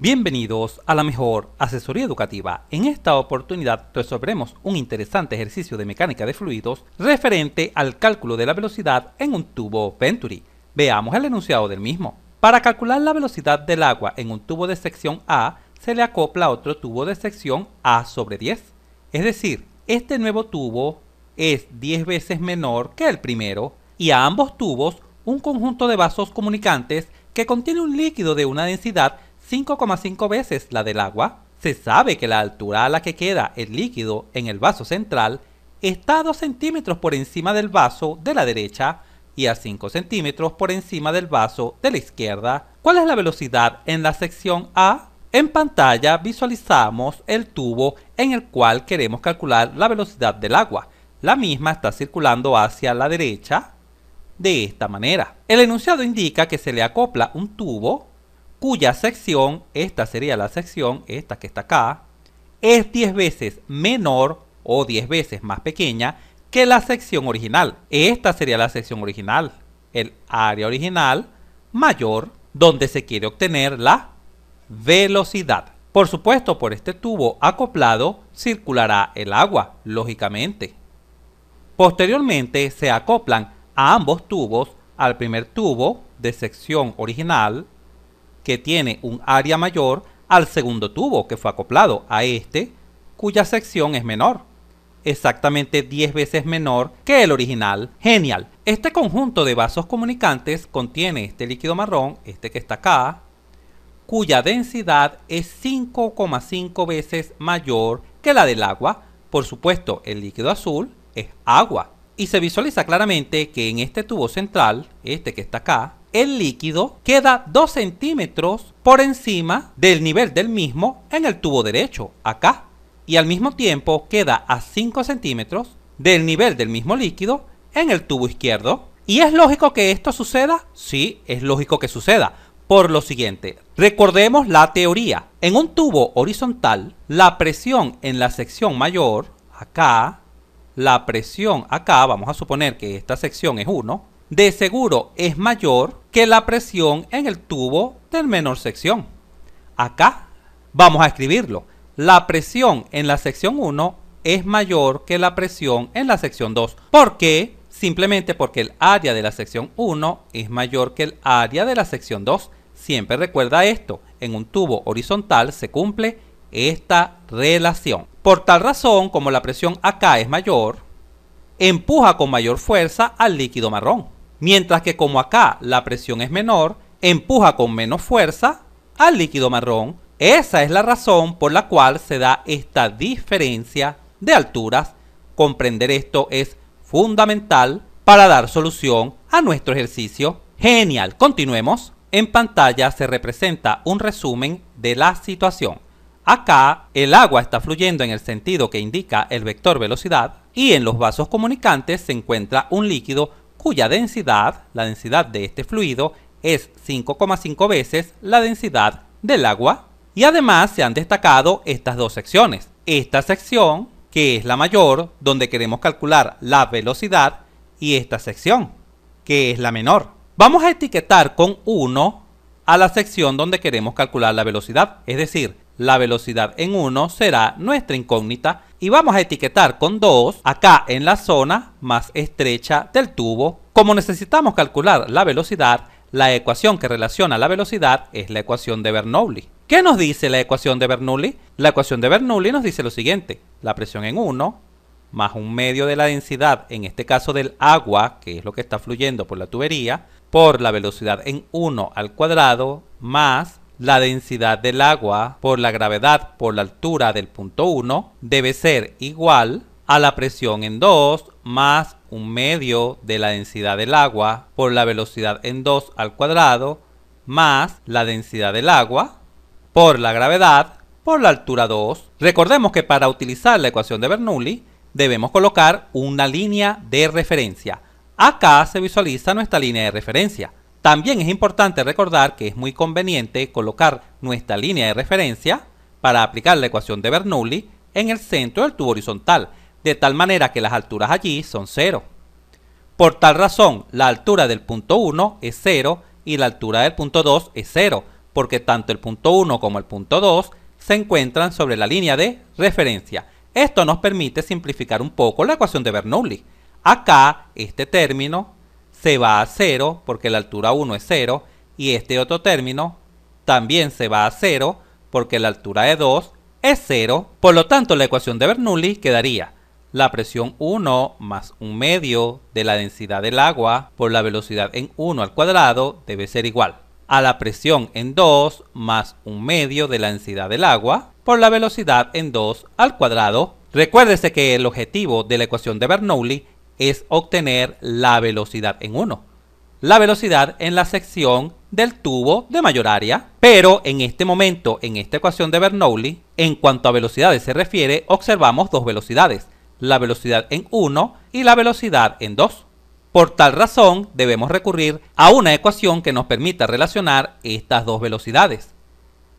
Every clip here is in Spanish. Bienvenidos a la mejor asesoría educativa. En esta oportunidad resolveremos un interesante ejercicio de mecánica de fluidos referente al cálculo de la velocidad en un tubo Venturi. Veamos el enunciado del mismo. Para calcular la velocidad del agua en un tubo de sección A, se le acopla otro tubo de sección A/10. Es decir, este nuevo tubo es 10 veces menor que el primero y a ambos tubos un conjunto de vasos comunicantes que contiene un líquido de una densidad 5,5 veces la del agua. Se sabe que la altura a la que queda el líquido en el vaso central está a 2 centímetros por encima del vaso de la derecha y a 5 centímetros por encima del vaso de la izquierda. ¿Cuál es la velocidad en la sección A? En pantalla visualizamos el tubo en el cual queremos calcular la velocidad del agua. La misma está circulando hacia la derecha de esta manera. El enunciado indica que se le acopla un tubo cuya sección, esta sería la sección, esta que está acá, es 10 veces menor o 10 veces más pequeña que la sección original. Esta sería la sección original, el área original mayor, donde se quiere obtener la velocidad. Por supuesto, por este tubo acoplado circulará el agua, lógicamente. Posteriormente se acoplan a ambos tubos, al primer tubo de sección original, que tiene un área mayor, al segundo tubo que fue acoplado a este, cuya sección es menor, exactamente 10 veces menor que el original. Genial. Este conjunto de vasos comunicantes contiene este líquido marrón, este que está acá, cuya densidad es 5,5 veces mayor que la del agua. Por supuesto, el líquido azul es agua. Y se visualiza claramente que en este tubo central, este que está acá, el líquido queda 2 centímetros por encima del nivel del mismo en el tubo derecho, acá, y al mismo tiempo queda a 5 centímetros del nivel del mismo líquido en el tubo izquierdo. ¿Y es lógico que esto suceda? Sí, es lógico que suceda, por lo siguiente. Recordemos la teoría. En un tubo horizontal, la presión en la sección mayor, acá, la presión acá, vamos a suponer que esta sección es 1, de seguro es mayor que la presión en el tubo del menor sección. Acá vamos a escribirlo. La presión en la sección 1 es mayor que la presión en la sección 2. ¿Por qué? Simplemente porque el área de la sección 1 es mayor que el área de la sección 2. Siempre recuerda esto. En un tubo horizontal se cumple esta relación. Por tal razón, como la presión acá es mayor, empuja con mayor fuerza al líquido marrón. Mientras que como acá la presión es menor, empuja con menos fuerza al líquido marrón. Esa es la razón por la cual se da esta diferencia de alturas. Comprender esto es fundamental para dar solución a nuestro ejercicio. Genial, continuemos. En pantalla se representa un resumen de la situación. Acá el agua está fluyendo en el sentido que indica el vector velocidad y en los vasos comunicantes se encuentra un líquido cuya densidad, la densidad de este fluido, es 5,5 veces la densidad del agua. Y además se han destacado estas dos secciones. Esta sección, que es la mayor, donde queremos calcular la velocidad, y esta sección, que es la menor. Vamos a etiquetar con 1 a la sección donde queremos calcular la velocidad. Es decir, la velocidad en 1 será nuestra incógnita. Y vamos a etiquetar con 2 acá en la zona más estrecha del tubo. Como necesitamos calcular la velocidad, la ecuación que relaciona la velocidad es la ecuación de Bernoulli. ¿Qué nos dice la ecuación de Bernoulli? La ecuación de Bernoulli nos dice lo siguiente. La presión en 1 más 1/2 de la densidad, en este caso del agua, que es lo que está fluyendo por la tubería, por la velocidad en 1 al cuadrado, más la densidad del agua por la gravedad por la altura del punto 1 debe ser igual a la presión en 2 más 1/2 de la densidad del agua por la velocidad en 2 al cuadrado más la densidad del agua por la gravedad por la altura 2. Recordemos que para utilizar la ecuación de Bernoulli debemos colocar una línea de referencia. Acá se visualiza nuestra línea de referencia. También es importante recordar que es muy conveniente colocar nuestra línea de referencia para aplicar la ecuación de Bernoulli en el centro del tubo horizontal, de tal manera que las alturas allí son 0. Por tal razón, la altura del punto 1 es 0 y la altura del punto 2 es 0. porque tanto el punto 1 como el punto 2 se encuentran sobre la línea de referencia. Esto nos permite simplificar un poco la ecuación de Bernoulli. Acá este término se va a 0 porque la altura 1 es 0 y este otro término también se va a 0 porque la altura de 2 es 0. Por lo tanto, la ecuación de Bernoulli quedaría la presión 1 más 1/2 de la densidad del agua por la velocidad en 1 al cuadrado debe ser igual a la presión en 2 más 1/2 de la densidad del agua por la velocidad en 2 al cuadrado. Recuérdese que el objetivo de la ecuación de Bernoulli es obtener la velocidad en 1, la velocidad en la sección del tubo de mayor área. Pero en este momento, en esta ecuación de Bernoulli, en cuanto a velocidades se refiere, observamos dos velocidades, la velocidad en 1 y la velocidad en 2. Por tal razón, debemos recurrir a una ecuación que nos permita relacionar estas dos velocidades.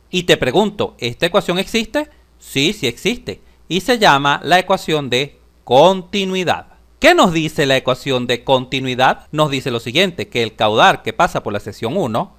Y te pregunto, ¿esta ecuación existe? Sí, sí existe, y se llama la ecuación de continuidad. ¿Qué nos dice la ecuación de continuidad? Nos dice lo siguiente, que el caudal que pasa por la sección 1,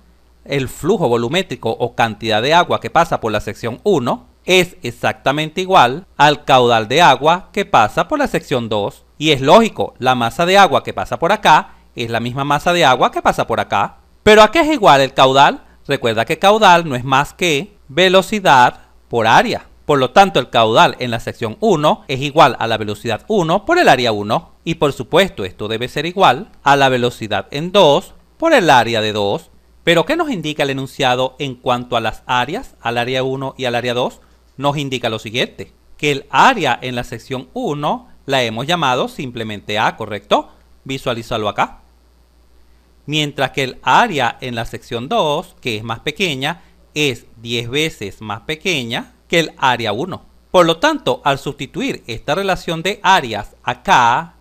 el flujo volumétrico o cantidad de agua que pasa por la sección 1, es exactamente igual al caudal de agua que pasa por la sección 2. Y es lógico, la masa de agua que pasa por acá es la misma masa de agua que pasa por acá. ¿Pero a qué es igual el caudal? Recuerda que caudal no es más que velocidad por área. Por lo tanto, el caudal en la sección 1 es igual a la velocidad 1 por el área 1. Y por supuesto, esto debe ser igual a la velocidad en 2 por el área de 2. ¿Pero qué nos indica el enunciado en cuanto a las áreas, al área 1 y al área 2? Nos indica lo siguiente, que el área en la sección 1 la hemos llamado simplemente A, ¿correcto? Visualízalo acá. Mientras que el área en la sección 2, que es más pequeña, es 10 veces más pequeña que el área 1. Por lo tanto, al sustituir esta relación de áreas acá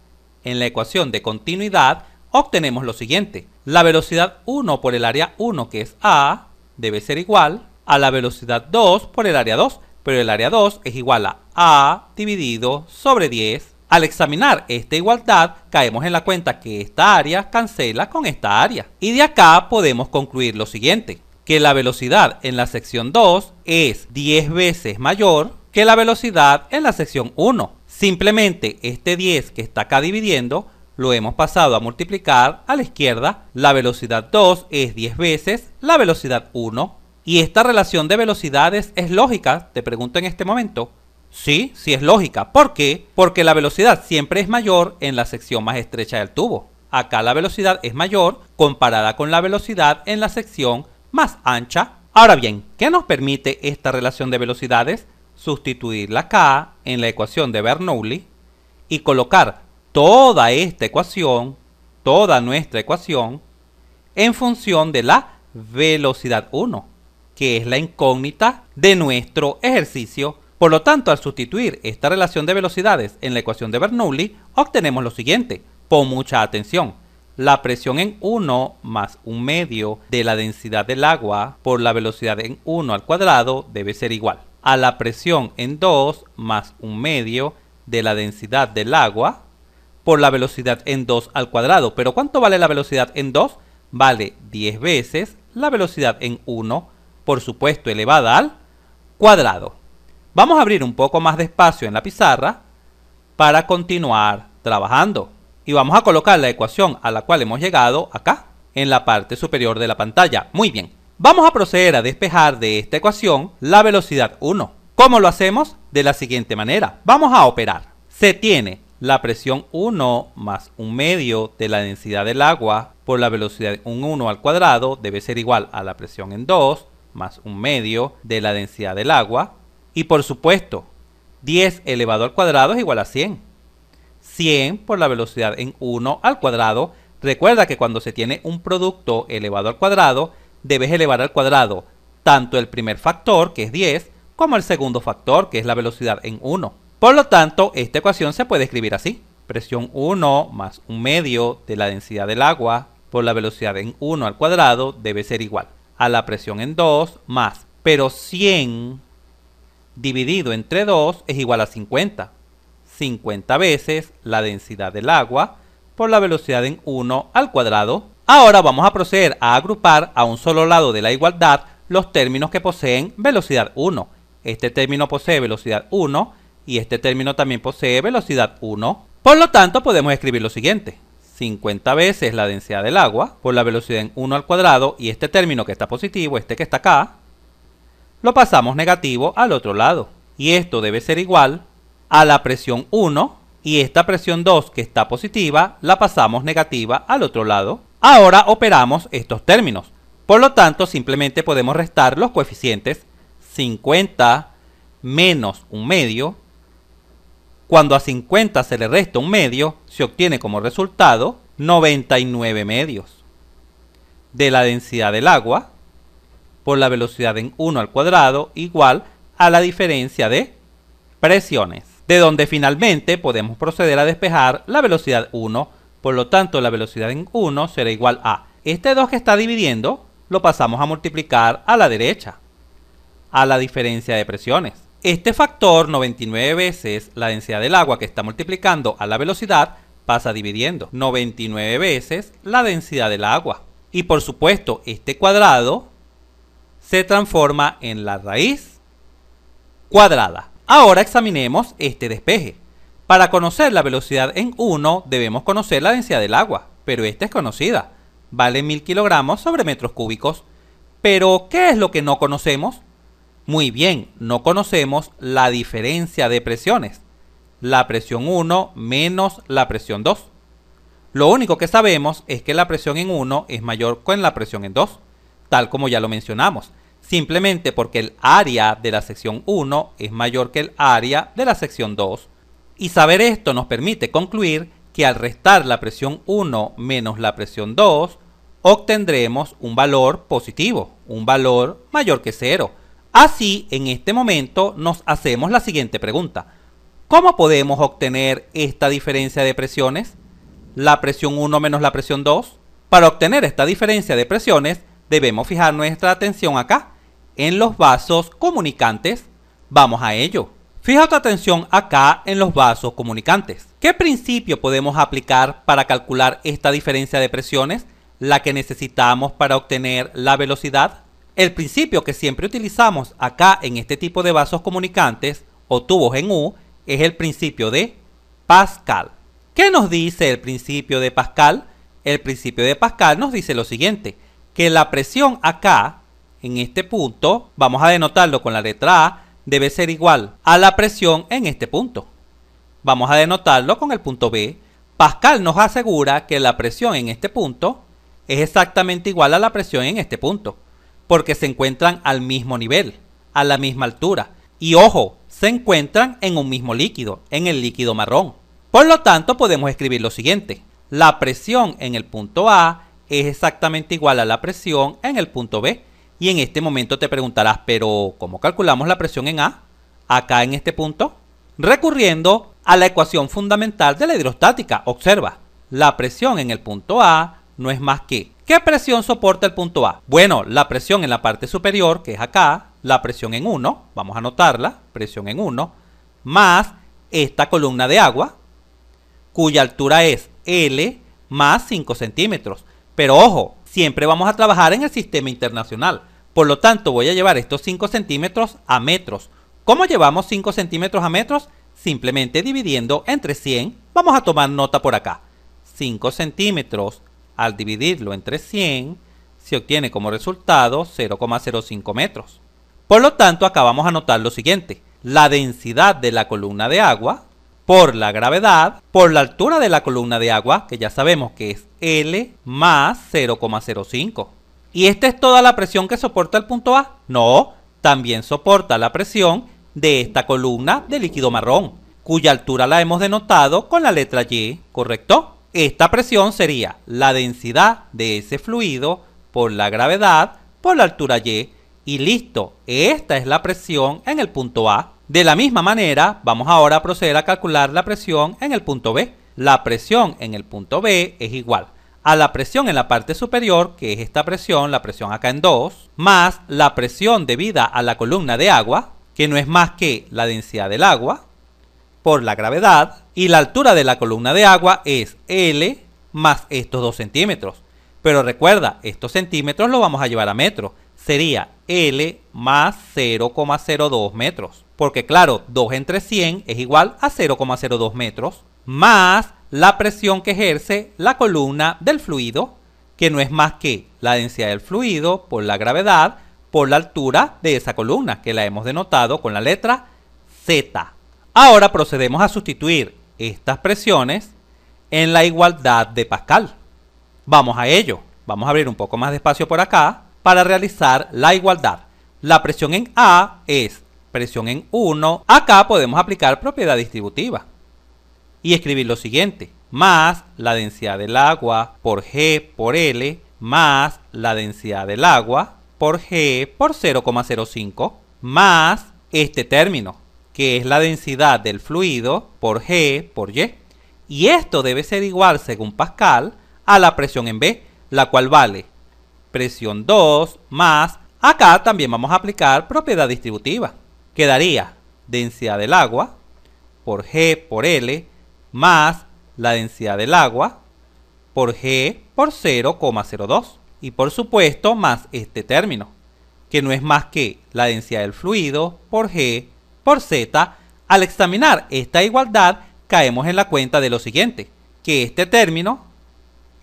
en la ecuación de continuidad, obtenemos lo siguiente. La velocidad 1 por el área 1, que es A, debe ser igual a la velocidad 2 por el área 2, pero el área 2 es igual a A dividido sobre 10. Al examinar esta igualdad, caemos en la cuenta que esta área cancela con esta área. Y de acá podemos concluir lo siguiente, que la velocidad en la sección 2 es 10 veces mayor que la velocidad en la sección 1. Simplemente este 10 que está acá dividiendo lo hemos pasado a multiplicar a la izquierda. La velocidad 2 es 10 veces la velocidad 1. ¿Y esta relación de velocidades es lógica? Te pregunto en este momento. Sí, sí es lógica. ¿Por qué? Porque la velocidad siempre es mayor en la sección más estrecha del tubo. Acá la velocidad es mayor comparada con la velocidad en la sección más ancha. Ahora bien, ¿qué nos permite esta relación de velocidades? Sustituirla acá en la ecuación de Bernoulli y colocar toda esta ecuación, toda nuestra ecuación, en función de la velocidad 1, que es la incógnita de nuestro ejercicio. Por lo tanto, al sustituir esta relación de velocidades en la ecuación de Bernoulli, obtenemos lo siguiente. Pon mucha atención. La presión en 1 más 1/2 de la densidad del agua por la velocidad en 1 al cuadrado debe ser igual a la presión en 2 más 1/2 de la densidad del agua por la velocidad en 2 al cuadrado. ¿Pero cuánto vale la velocidad en 2? Vale 10 veces la velocidad en 1, por supuesto elevada al cuadrado. Vamos a abrir un poco más de espacio en la pizarra para continuar trabajando. Y vamos a colocar la ecuación a la cual hemos llegado acá, en la parte superior de la pantalla. Muy bien. Vamos a proceder a despejar de esta ecuación la velocidad 1. ¿Cómo lo hacemos? De la siguiente manera. Vamos a operar. Se tiene la presión 1 más 1/2 de la densidad del agua por la velocidad en 1 al cuadrado debe ser igual a la presión en 2 más 1/2 de la densidad del agua. Y por supuesto, 10 elevado al cuadrado es igual a 100. 100 por la velocidad en 1 al cuadrado. Recuerda que cuando se tiene un producto elevado al cuadrado, debes elevar al cuadrado tanto el primer factor, que es 10, como el segundo factor, que es la velocidad en 1. Por lo tanto, esta ecuación se puede escribir así. Presión 1 más 1/2 de la densidad del agua por la velocidad en 1 al cuadrado debe ser igual a la presión en 2 más, pero 100 dividido entre 2 es igual a 50. 50 veces la densidad del agua por la velocidad en 1 al cuadrado. Ahora vamos a proceder a agrupar a un solo lado de la igualdad los términos que poseen velocidad 1. Este término posee velocidad 1 y este término también posee velocidad 1. Por lo tanto, podemos escribir lo siguiente. 50 veces la densidad del agua por la velocidad en 1 al cuadrado y este término que está positivo, este que está acá, lo pasamos negativo al otro lado. Y esto debe ser igual a la presión 1 y esta presión 2 que está positiva la pasamos negativa al otro lado. Ahora operamos estos términos. Por lo tanto, simplemente podemos restar los coeficientes 50 menos 1/2. Cuando a 50 se le resta 1/2, se obtiene como resultado 99/2 de la densidad del agua por la velocidad en 1 al cuadrado igual a la diferencia de presiones, de donde finalmente podemos proceder a despejar la velocidad 1, por lo tanto la velocidad en 1 será igual a este 2 que está dividiendo, lo pasamos a multiplicar a la derecha, a la diferencia de presiones. Este factor 99 veces la densidad del agua que está multiplicando a la velocidad pasa dividiendo 99 veces la densidad del agua. Y por supuesto este cuadrado se transforma en la raíz cuadrada. Ahora examinemos este despeje. Para conocer la velocidad en 1 debemos conocer la densidad del agua, pero esta es conocida. Vale 1000 kilogramos sobre metros cúbicos. Pero ¿qué es lo que no conocemos? Muy bien, no conocemos la diferencia de presiones. La presión 1 menos la presión 2. Lo único que sabemos es que la presión en 1 es mayor que la presión en 2, tal como ya lo mencionamos. Simplemente porque el área de la sección 1 es mayor que el área de la sección 2. Y saber esto nos permite concluir que al restar la presión 1 menos la presión 2, obtendremos un valor positivo, un valor mayor que 0. Así, en este momento nos hacemos la siguiente pregunta. ¿Cómo podemos obtener esta diferencia de presiones? La presión 1 menos la presión 2. Para obtener esta diferencia de presiones, debemos fijar nuestra atención acá, en los vasos comunicantes. Vamos a ello. Fija tu atención acá en los vasos comunicantes. ¿Qué principio podemos aplicar para calcular esta diferencia de presiones, la que necesitamos para obtener la velocidad? El principio que siempre utilizamos acá en este tipo de vasos comunicantes o tubos en U es el principio de Pascal. ¿Qué nos dice el principio de Pascal? El principio de Pascal nos dice lo siguiente, que la presión acá, en este punto, vamos a denotarlo con la letra A, debe ser igual a la presión en este punto. Vamos a denotarlo con el punto B. Pascal nos asegura que la presión en este punto es exactamente igual a la presión en este punto, porque se encuentran al mismo nivel, a la misma altura. Y ojo, se encuentran en un mismo líquido, en el líquido marrón. Por lo tanto, podemos escribir lo siguiente. La presión en el punto A es exactamente igual a la presión en el punto B. Y en este momento te preguntarás, pero ¿cómo calculamos la presión en A? Acá en este punto. Recurriendo a la ecuación fundamental de la hidrostática. Observa, la presión en el punto A no es más que... ¿Qué presión soporta el punto A? Bueno, la presión en la parte superior, que es acá, la presión en 1, vamos a anotarla, presión en 1, más esta columna de agua, cuya altura es L más 5 centímetros. Pero ojo, siempre vamos a trabajar en el sistema internacional, por lo tanto voy a llevar estos 5 centímetros a metros. ¿Cómo llevamos 5 centímetros a metros? Simplemente dividiendo entre 100, vamos a tomar nota por acá, 5 centímetros. Al dividirlo entre 100, se obtiene como resultado 0,05 metros. Por lo tanto, acá vamos a anotar lo siguiente. La densidad de la columna de agua por la gravedad, por la altura de la columna de agua, que ya sabemos que es L más 0,05. ¿Y esta es toda la presión que soporta el punto A? No, también soporta la presión de esta columna de líquido marrón, cuya altura la hemos denotado con la letra Y, ¿correcto? Esta presión sería la densidad de ese fluido por la gravedad por la altura Y. Y listo, esta es la presión en el punto A. De la misma manera, vamos ahora a proceder a calcular la presión en el punto B. La presión en el punto B es igual a la presión en la parte superior, que es esta presión, la presión acá en 2, más la presión debida a la columna de agua, que no es más que la densidad del agua por la gravedad, y la altura de la columna de agua es L más estos 2 centímetros. Pero recuerda, estos centímetros los vamos a llevar a metros. sería L más 0,02 metros. Porque claro, 2 entre 100 es igual a 0,02 metros, más la presión que ejerce la columna del fluido, que no es más que la densidad del fluido por la gravedad por la altura de esa columna, que la hemos denotado con la letra Z. Ahora procedemos a sustituir estas presiones en la igualdad de Pascal. Vamos a ello. Vamos a abrir un poco más de espacio por acá para realizar la igualdad. La presión en A es presión en 1. Acá podemos aplicar propiedad distributiva y escribir lo siguiente: más la densidad del agua por G por L, más la densidad del agua por G por 0,05, más este término, que es la densidad del fluido por G por Y. Y esto debe ser igual, según Pascal, a la presión en B, la cual vale presión 2 más, acá también vamos a aplicar propiedad distributiva. Quedaría densidad del agua por G por L más la densidad del agua por G por 0,02. Y por supuesto más este término, que no es más que la densidad del fluido por G por Z. Al examinar esta igualdad caemos en la cuenta de lo siguiente, que este término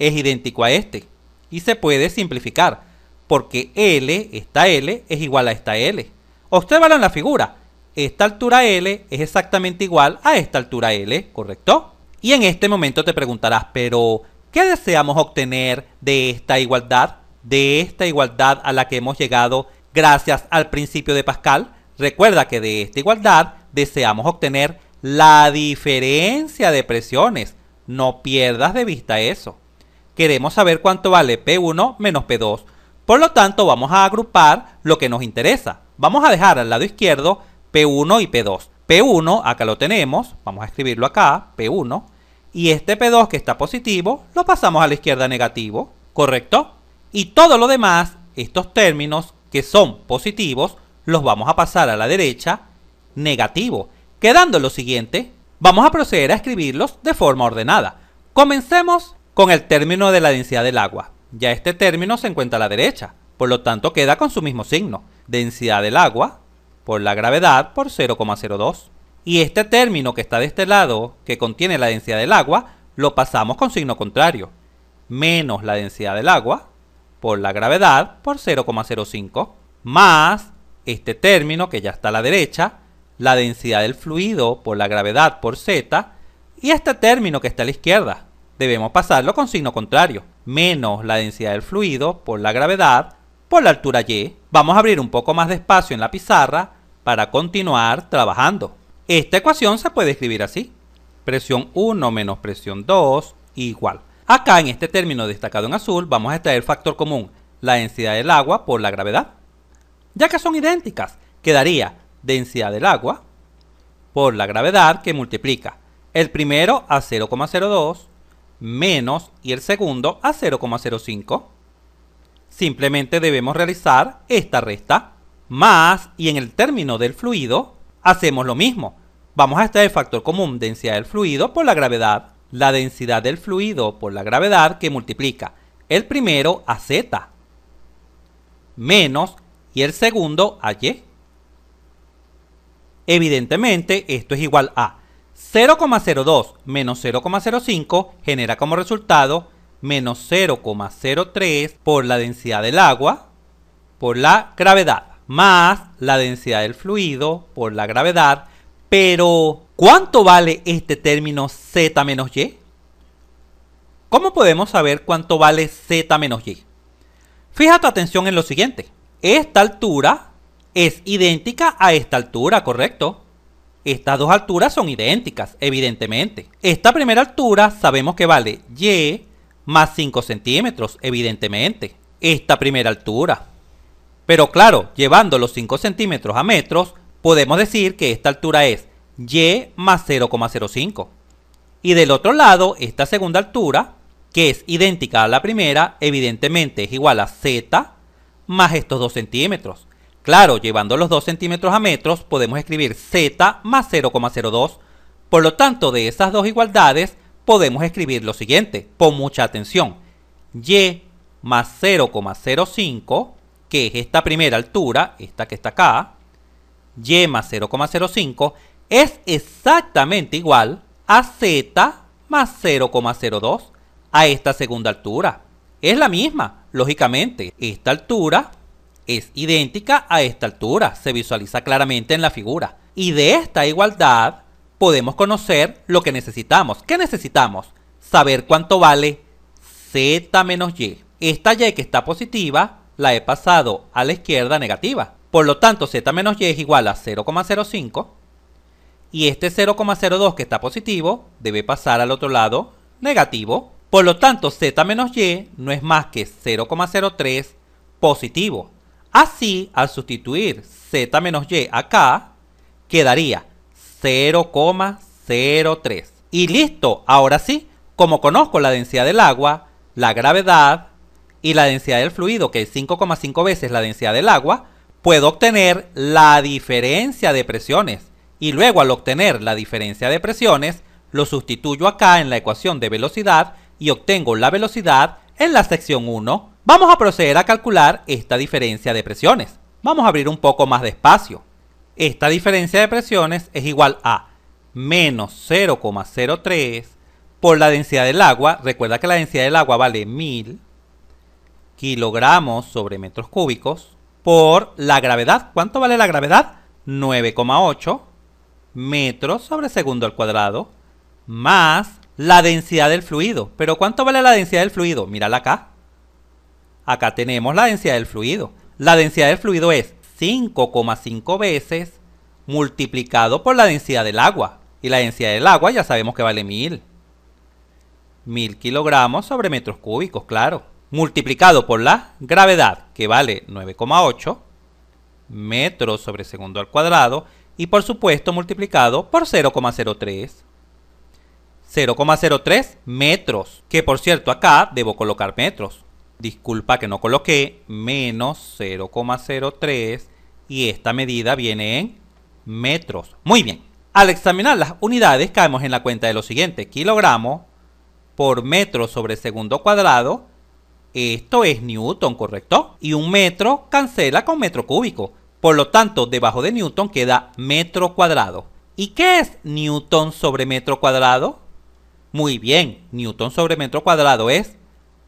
es idéntico a este y se puede simplificar, porque L, esta L, es igual a esta L. Obsérvalo en la figura. Esta altura L es exactamente igual a esta altura L, ¿correcto? Y en este momento te preguntarás, pero ¿qué deseamos obtener de esta igualdad a la que hemos llegado gracias al principio de Pascal? Recuerda que de esta igualdad deseamos obtener la diferencia de presiones. No pierdas de vista eso. Queremos saber cuánto vale P1 menos P2. Por lo tanto, vamos a agrupar lo que nos interesa. Vamos a dejar al lado izquierdo P1 y P2. P1, acá lo tenemos, vamos a escribirlo acá, P1. Y este P2 que está positivo, lo pasamos a la izquierda negativo, ¿correcto? Y todo lo demás, estos términos que son positivos, los vamos a pasar a la derecha negativo. Quedando lo siguiente, vamos a proceder a escribirlos de forma ordenada. Comencemos con el término de la densidad del agua. Ya este término se encuentra a la derecha, por lo tanto queda con su mismo signo. Densidad del agua por la gravedad por 0,02. Y este término que está de este lado, que contiene la densidad del agua, lo pasamos con signo contrario. Menos la densidad del agua por la gravedad por 0,05. Más este término que ya está a la derecha, la densidad del fluido por la gravedad por Z. Y este término que está a la izquierda, debemos pasarlo con signo contrario. Menos la densidad del fluido por la gravedad por la altura Y. Vamos a abrir un poco más de espacio en la pizarra para continuar trabajando. Esta ecuación se puede escribir así: presión 1 menos presión 2 igual. Acá en este término destacado en azul vamos a extraer factor común, la densidad del agua por la gravedad. Ya que son idénticas, quedaría densidad del agua por la gravedad, que multiplica el primero a 0,02 menos y el segundo a 0,05. Simplemente debemos realizar esta resta, más, y en el término del fluido hacemos lo mismo. Vamos a extraer el factor común, densidad del fluido por la gravedad, la densidad del fluido por la gravedad, que multiplica el primero a Z menos y el segundo a Y. Evidentemente esto es igual a 0,02 menos 0,05, genera como resultado menos 0,03 por la densidad del agua por la gravedad, más la densidad del fluido por la gravedad. Pero ¿cuánto vale este término Z menos Y? ¿Cómo podemos saber cuánto vale Z menos Y? Fija tu atención en lo siguiente. Esta altura es idéntica a esta altura, ¿correcto? Estas dos alturas son idénticas, evidentemente. Esta primera altura sabemos que vale Y más 5 centímetros, evidentemente. Esta primera altura. Pero claro, llevando los 5 centímetros a metros, podemos decir que esta altura es Y más 0,05. Y del otro lado, esta segunda altura, que es idéntica a la primera, evidentemente es igual a Z más estos 2 centímetros. Claro, llevando los 2 centímetros a metros, podemos escribir Z más 0,02. Por lo tanto, de esas dos igualdades, podemos escribir lo siguiente. Pon mucha atención. Y más 0,05 que es esta primera altura, esta que está acá, y más 0,05, es exactamente igual a z más 0,02 a esta segunda altura. Es la misma, lógicamente. Esta altura es idéntica a esta altura, se visualiza claramente en la figura. Y de esta igualdad podemos conocer lo que necesitamos. ¿Qué necesitamos? Saber cuánto vale z menos y. Esta y que está positiva la he pasado a la izquierda negativa. Por lo tanto, z menos y es igual a 0,05. Y este 0,02 que está positivo debe pasar al otro lado negativo. Por lo tanto, z menos y no es más que 0,03 positivo. Así, al sustituir z menos y acá, quedaría 0,03. Y listo, ahora sí, como conozco la densidad del agua, la gravedad y la densidad del fluido, que es 5,5 veces la densidad del agua, puedo obtener la diferencia de presiones. Y luego, al obtener la diferencia de presiones, lo sustituyo acá en la ecuación de velocidad y obtengo la velocidad en la sección 1. Vamos a proceder a calcular esta diferencia de presiones. Vamos a abrir un poco más de espacio. Esta diferencia de presiones es igual a menos 0,03 por la densidad del agua. Recuerda que la densidad del agua vale 1000 kilogramos sobre metros cúbicos por la gravedad. ¿Cuánto vale la gravedad? 9,8 metros sobre segundo al cuadrado más la densidad del fluido. ¿Pero cuánto vale la densidad del fluido? Mírala acá. Acá tenemos la densidad del fluido. La densidad del fluido es 5,5 veces multiplicado por la densidad del agua. Y la densidad del agua ya sabemos que vale 1000. 1000 kilogramos sobre metros cúbicos, claro. Multiplicado por la gravedad, que vale 9,8 metros sobre segundo al cuadrado. Y por supuesto multiplicado por 0,03. 0,03 metros. Que por cierto acá debo colocar metros. Disculpa que no coloqué menos 0,03 y esta medida viene en metros. Muy bien. Al examinar las unidades caemos en la cuenta de lo siguiente. Kilogramo por metro sobre segundo cuadrado. Esto es newton, ¿correcto? Y un metro cancela con metro cúbico. Por lo tanto, debajo de newton queda metro cuadrado. ¿Y qué es newton sobre metro cuadrado? Muy bien. Newton sobre metro cuadrado es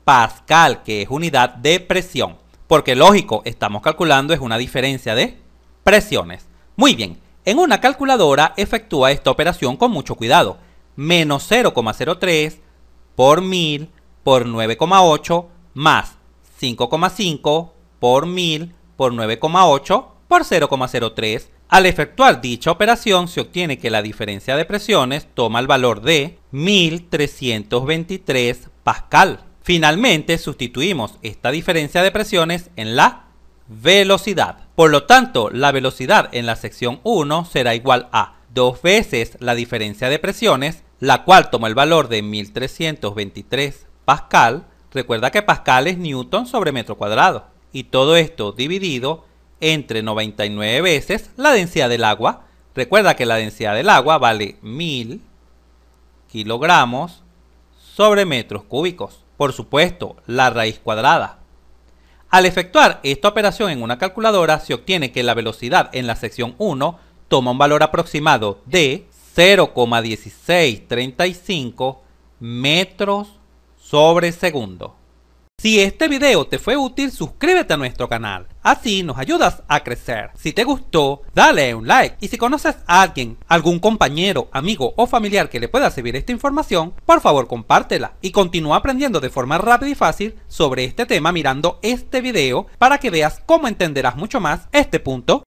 Pascal, que es unidad de presión, porque lógico, estamos calculando es una diferencia de presiones. Muy bien, en una calculadora efectúa esta operación con mucho cuidado. Menos 0,03 por 1000 por 9,8 más 5,5 por 1000 por 9,8 por 0,03. Al efectuar dicha operación se obtiene que la diferencia de presiones toma el valor de 1323 Pascal. Finalmente, sustituimos esta diferencia de presiones en la velocidad. Por lo tanto, la velocidad en la sección 1 será igual a 2 veces la diferencia de presiones, la cual toma el valor de 1323 Pascal. Recuerda que Pascal es newton sobre metro cuadrado. Y todo esto dividido entre 99 veces la densidad del agua. Recuerda que la densidad del agua vale 1000 kilogramos sobre metros cúbicos. Por supuesto, la raíz cuadrada. Al efectuar esta operación en una calculadora, se obtiene que la velocidad en la sección 1 toma un valor aproximado de 0,1635 metros sobre segundo. Si este video te fue útil, suscríbete a nuestro canal. Así nos ayudas a crecer. Si te gustó, dale un like. Y si conoces a alguien, algún compañero, amigo o familiar que le pueda servir esta información, por favor compártela. Y continúa aprendiendo de forma rápida y fácil sobre este tema mirando este video para que veas cómo entenderás mucho más este punto.